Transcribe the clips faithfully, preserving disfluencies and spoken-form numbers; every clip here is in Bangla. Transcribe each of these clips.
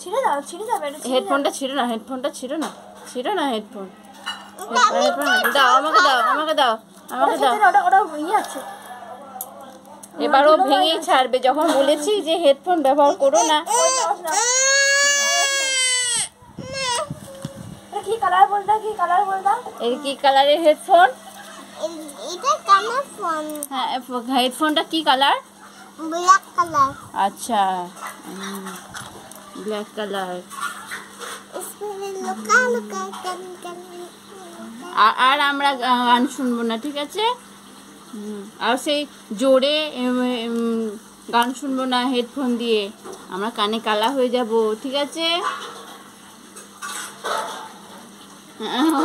ছিঁড়ে দাও ছিঁড়ে যাবে হেডফোনটা ছিঁড়ো না হেডফোনটা ছিঁড়ো না ছিঁড়ো না হেডফোন দাও আমাকে দাও আমাকে দাও আমাকে দাও এবারও ভেঙেই ছাড়বে যখন বলেছি যে হেডফোন ব্যবহার করো না কি কালার বল দাও কি কালার বল দাও এর কি কালারের হেডফোন এটা কালার ফোন হ্যাঁ হেডফোনটা কি কালার ব্ল্যাক কালার আচ্ছা ব্ল্যাক কালার इसमें लुका लुका कन कन আর আমরা গান শুনবো না ঠিক আছে আর সেই জোরে গান শুনবো না হেডফোন দিয়ে আমরা কানে কালা হয়ে যাব ঠিক আছে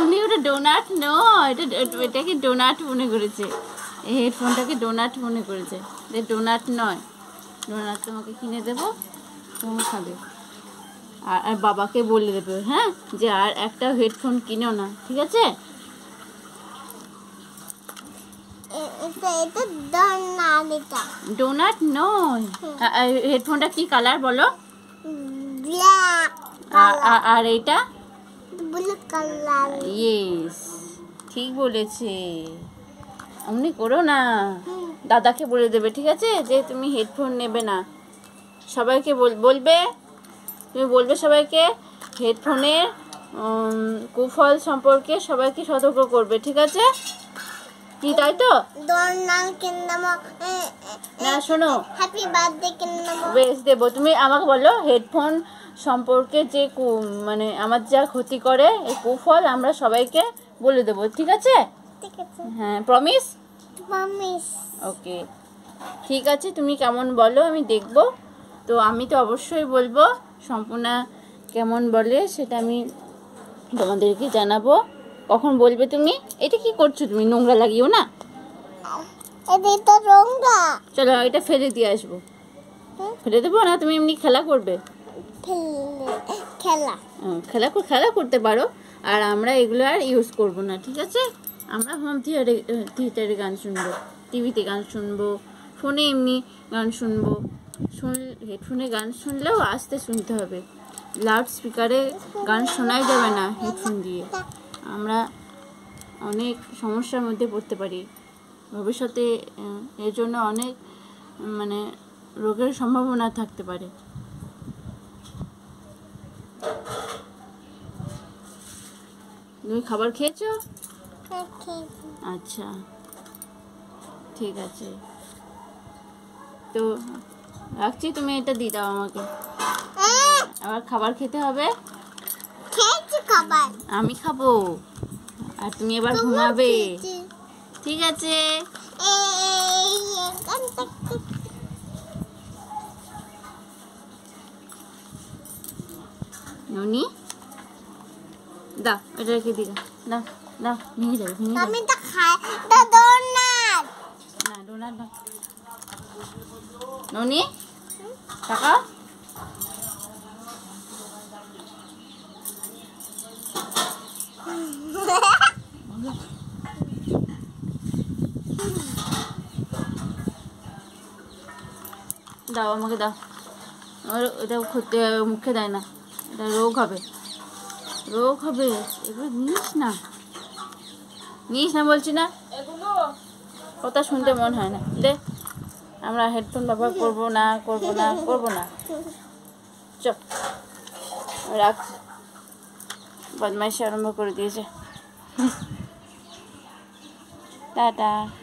উনি ওটা ডোনাট নো এটা এটাকে ডোনাট মনে করেছে এই হেডফোনটাকে ডোনাট মনে করেছে ডোনাট নয় ডোনাট তোমাকে কিনে দেবো তুমি খাবে আর আর বাবাকে বলে দেবে হ্যাঁ যে আর একটা হেডফোন কিনো না ঠিক আছে এটা এটা ডোনাট এটা ডোনাট নয় হেডফোনটা কি কালার বলো ব্ল্যাক আর আর এটা ব্ল্যাক কালার यस ঠিক বলেছে অমনি করো না দাদাকে বলে দেবে ঠিক আছে যে তুমি হেডফোন নেবে না সবাইকে বলবে তুমি বলবে সবাইকে হেডফোনের কুফল সম্পর্কে সবাইকে সতর্ক করবে ঠিক আছে কি তাই তো না শোনো বেশ দেবো তুমি আমাকে বলো হেডফোন সম্পর্কে যে মানে আমার যা ক্ষতি করে এই কুফল আমরা সবাইকে বলে দেবো ঠিক আছে হ্যাঁ প্রমিস ওকে ঠিক আছে তুমি কেমন বলো আমি দেখবো তো আমি তো অবশ্যই বলবো সম্পূর্ণ কেমন বলে সেটা আমি তোমাদেরকে জানাবো কখন বলবে তুমি এটা কি করছো তুমি নোংরা লাগিও না চলো এটা ফেলে দিয়ে আসবো ফেলে দেবো না তুমি এমনি খেলা করবে খেলা খেলা খেলা করতে পারো আর আমরা এগুলো আর ইউজ করবো না ঠিক আছে আমরা হোম থিয়েটারে থিয়েটারে গান শুনবো টিভিতে গান শুনবো ফোনে এমনি গান শুনবো শুন হেডফোনে গান শুনলেও আস্তে শুনতে হবে লাউড স্পিকারে গান শোনাই যাবে না হেডফোন দিয়ে আমরা অনেক সমস্যার মধ্যে পড়তে পারি ভবিষ্যতে এর জন্য অনেক মানে রোগের সম্ভাবনা থাকতে পারে তুমি খাবার খেয়েছো আচ্ছা ঠিক আছে তো রাখছি তুমি এটা দিয়ে দাও আমাকে আবার খাবার খেতে হবে আমি খাবো আর তুমি এবার ঘুমাবে ঠিক আছে ননি দাও এটা রেখে দিলাম দাও দাও নিয়ে যাবে না ডোনাট না ননি টাকা দাও আমাকে দাও আর এটা খেতে মুখে দেয় না এটা রোগ হবে রোগ হবে এগুলো নিস না নিস না বলছি না কথা শুনতে মন হয় না দে আমরা হেডফোন ব্যবহার করবো না করবো না করবো না চপ রাখ বদমাইশি আরম্ভ করে দিয়েছে টাটা।